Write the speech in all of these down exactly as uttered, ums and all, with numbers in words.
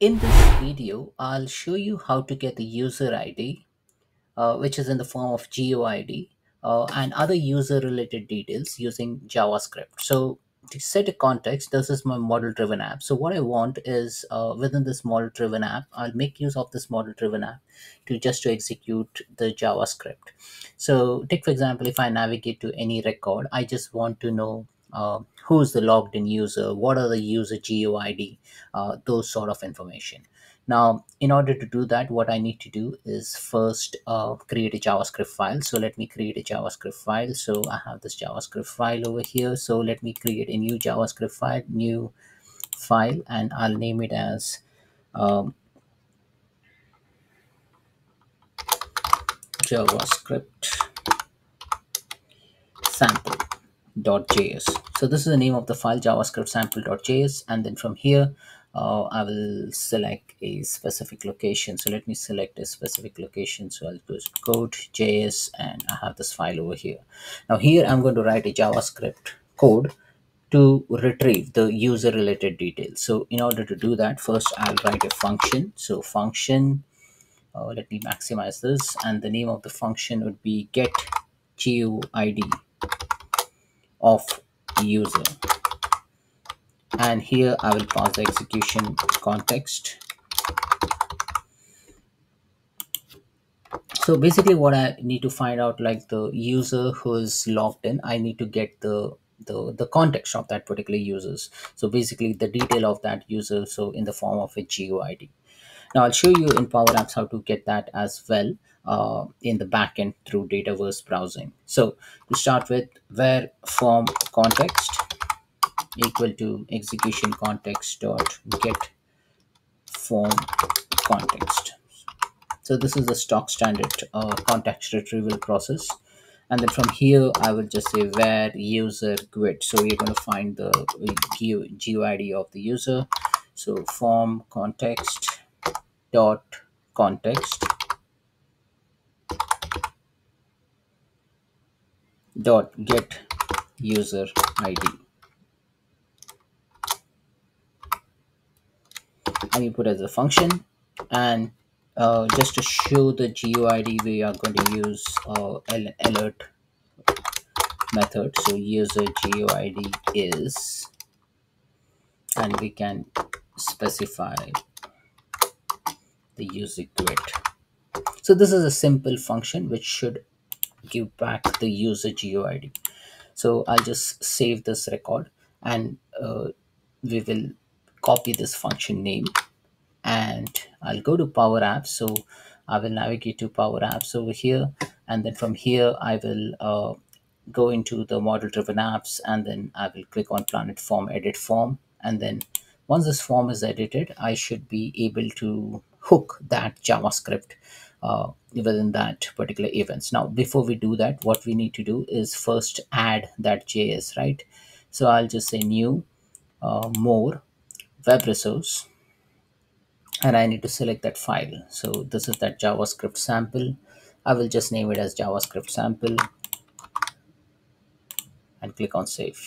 In this video, I'll show you how to get the user I D, uh, which is in the form of G U I D uh, and other user related details using JavaScript. So to set a context, this is my model driven app. So what I want is uh, within this model driven app, I'll make use of this model driven app to just to execute the JavaScript. So take, for example, if I navigate to any record, I just want to know Uh, who's the logged in user, what are the user G U I D, uh, those sort of information. Now, in order to do that, what I need to do is first uh, create a JavaScript file. So let me create a JavaScript file. So I have this JavaScript file over here. So let me create a new JavaScript file, new file, and I'll name it as um, JavaScript Sample. .js. So this is the name of the file, JavaScript sample.js, and then from here uh, I will select a specific location. So let me select a specific location. So I'll choose code.js, and I have this file over here. Now here I'm going to write a JavaScript code to retrieve the user related details. So in order to do that, first I'll write a function. So function, uh, let me maximize this, and the name of the function would be get G U I D of user, and here I will pass the execution context. So basically what I need to find out, like the user who is logged in, I need to get the the, the context of that particular users. So basically the detail of that user, so in the form of a G U I D. Now I'll show you in Power Apps how to get that as well uh, in the backend through Dataverse browsing. So to start with, where form context equal to execution context dot get form context. So this is the stock standard uh, context retrieval process. And then from here, I will just say where user G U I D. So we're going to find the G U I D of the user. So form context dot context dot get user I D, and you put as a function. And uh, just to show the G U I D, we are going to use uh, an alert method. So user G U I D is, and we can specify the user G U I D. So this is a simple function which should give back the user G U I D. So I'll just save this record, and uh, we will copy this function name, and I'll go to Power Apps. So I will navigate to Power Apps over here, and then from here I will uh, go into the model driven apps, and then I will click on Planet Form, Edit Form, and then once this form is edited, I should be able to hook that JavaScript uh, within that particular events. Now, before we do that, what we need to do is first add that J S, right? So I'll just say new, uh, more, web resource, and I need to select that file. So this is that JavaScript sample. I will just name it as JavaScript sample and click on save.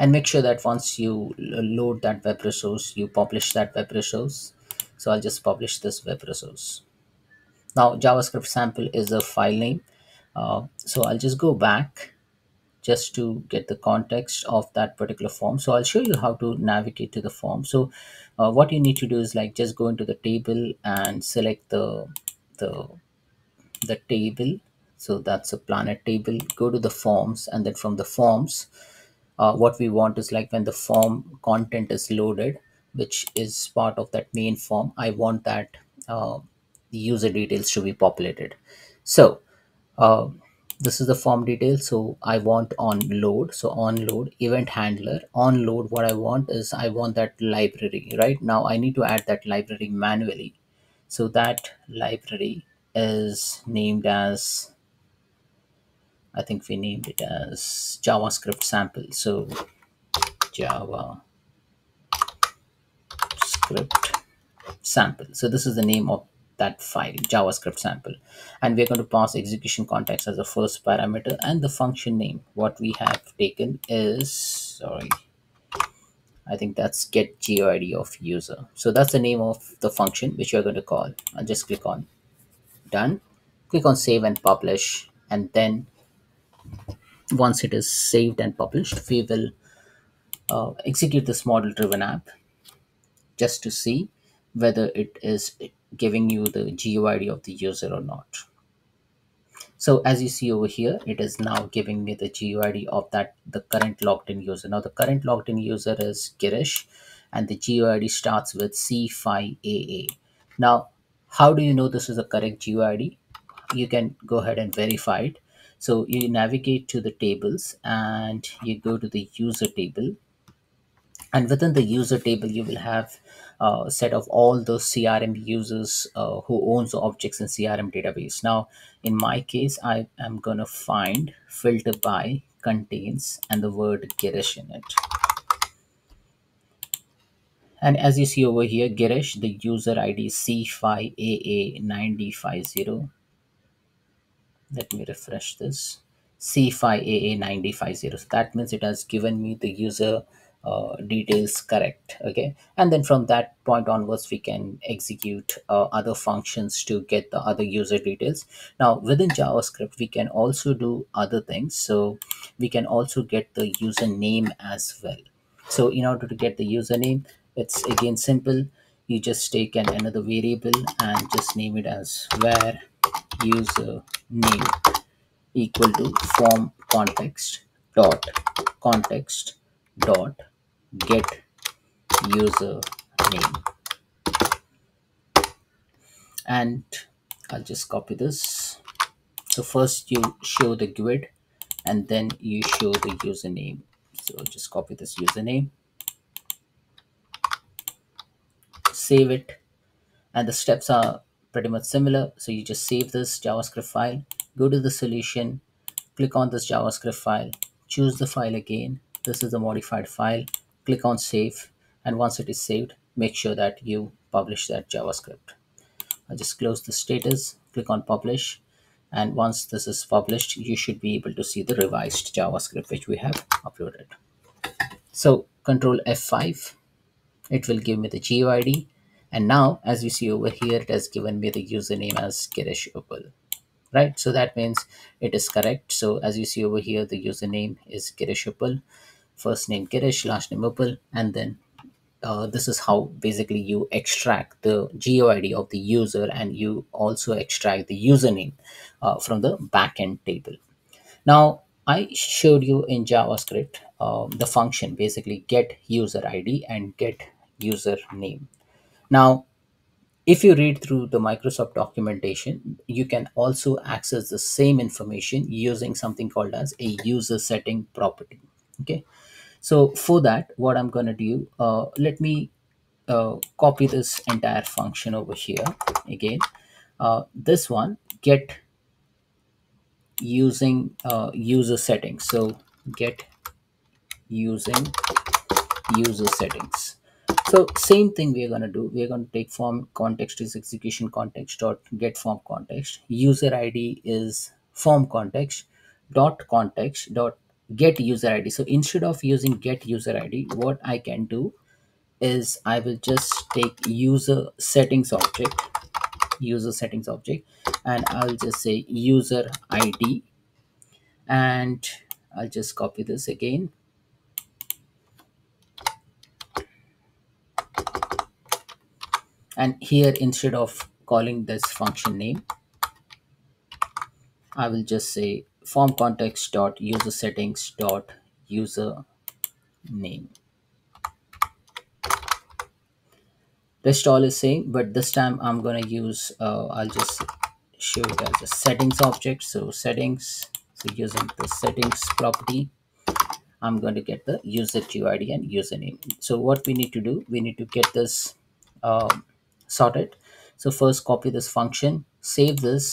And make sure that once you load that web resource, you publish that web resource. So I'll just publish this web resource. Now JavaScript sample is a file name. Uh, so I'll just go back just to get the context of that particular form. So I'll show you how to navigate to the form. So uh, what you need to do is like just go into the table and select the, the, the table. So that's a planet table. Go to the forms, and then from the forms, Uh, what we want is like when the form content is loaded, which is part of that main form, I want that uh, user details to be populated. So uh, this is the form detail. So I want on load. So on load, event handler, on load, what I want is I want that library. Right now I need to add that library manually. So that library is named as, I think we named it as JavaScript sample. So JavaScript sample. So this is the name of that file, JavaScript sample. And we're going to pass execution context as the first parameter, and the function name. What we have taken is, sorry, I think that's get G U I D of user. So that's the name of the function which you're going to call. I'll just click on done, click on save and publish. And then once it is saved and published, we will uh, execute this model driven app just to see whether it is giving you the G U I D of the user or not. So as you see over here, it is now giving me the G U I D of that the current logged in user. Now the current logged in user is Girish and the G U I D starts with C five A A. Now, how do you know this is the correct G U I D? You can go ahead and verify it. So you navigate to the tables and you go to the user table. And within the user table, you will have a set of all those C R M users uh, who owns the objects in C R M database. Now, in my case, I am going to find filter by contains and the word Girish in it. And as you see over here, Girish, the user I D is C five A A nine D five zero. Let me refresh this. C five A A nine D five zero. So that means it has given me the user Uh, details correct. Okay, and then from that point onwards we can execute uh, other functions to get the other user details. Now within JavaScript we can also do other things, so we can also get the username as well. So in order to get the username, it's again simple. You just take an another variable and just name it as where user name equal to form context dot context dot get user name. And I'll just copy this. So first you show the G U I D and then you show the username. So just copy this username, save it, and the steps are pretty much similar. So you just save this JavaScript file, go to the solution, click on this JavaScript file, choose the file again. This is the modified file, click on save, and once it is saved, make sure that you publish that JavaScript. I'll just close the status, click on publish, and once this is published, you should be able to see the revised JavaScript which we have uploaded. So control F five, it will give me the G U I D, and now as you see over here, it has given me the username as Girish Uppal. Right, so that means it is correct. So as you see over here, the username is Girish Uppal, first name Girish, last name Uppal, and then uh, this is how basically you extract the G U I D of the user, and you also extract the username uh, from the backend table. Now I showed you in JavaScript um, the function basically get user I D and get user name. Now, if you read through the Microsoft documentation, you can also access the same information using something called as a user setting property. Okay, so for that, what I'm going to do, uh, let me uh, copy this entire function over here again. Uh, this one, get using uh, user settings. So get using user settings. So same thing we are going to do. We are going to take form context is execution context dot get form context. User I D is form context dot context dot get user I D. So instead of using get user I D, what I can do is I will just take user settings object, user settings object, and I'll just say user I D, and I'll just copy this again. And here, instead of calling this function name, I will just say form context dot user settings dot user name. Rest all is same, but this time I'm gonna use. Uh, I'll just show it as a settings object. So settings. So using the settings property, I'm going to get the user G U I D and username. So what we need to do, we need to get this. Um, sorted. So first copy this function, save this,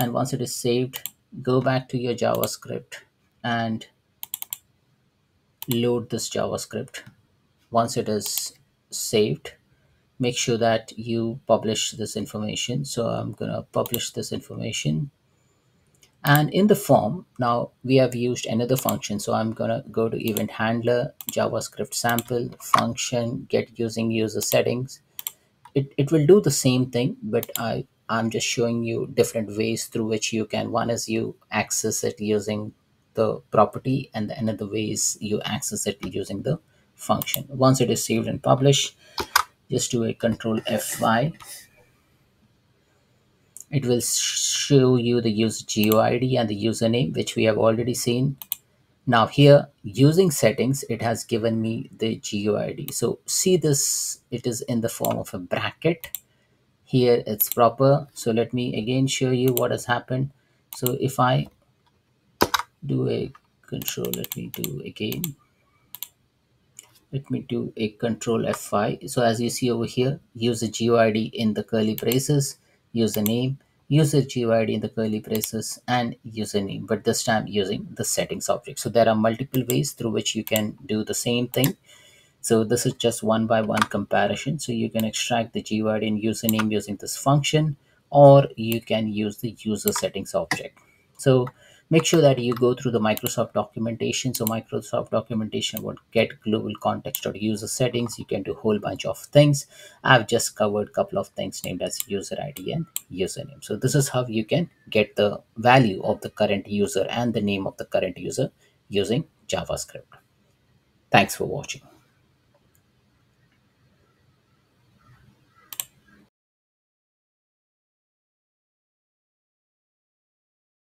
and once it is saved, go back to your JavaScript and load this JavaScript. Once it is saved, make sure that you publish this information. So I'm gonna publish this information, And in the form, now we have used another function. So I'm gonna go to event handler, JavaScript sample, function, get using user settings. It, it will do the same thing, but I, I'm just showing you different ways through which you can, one is you access it using the property, and the another way is you access it using the function. Once it is saved and published, just do a control F five. It will show you the user G U I D and the username, which we have already seen. Now here, using settings, it has given me the G U I D. So see this, it is in the form of a bracket. Here it's proper. So let me again show you what has happened. So if I do a control, let me do again. Let me do a control F five. So as you see over here, user G U I D in the curly braces, username, user G U I D in the curly braces, and username, but this time using the settings object. So there are multiple ways through which you can do the same thing. So this is just one by one comparison. So you can extract the G U I D and username using this function, or you can use the user settings object. So make sure that you go through the Microsoft documentation. So Microsoft documentation would get global context or user settings. You can do a whole bunch of things. I've just covered a couple of things named as user I D and username. So this is how you can get the value of the current user and the name of the current user using JavaScript. Thanks for watching.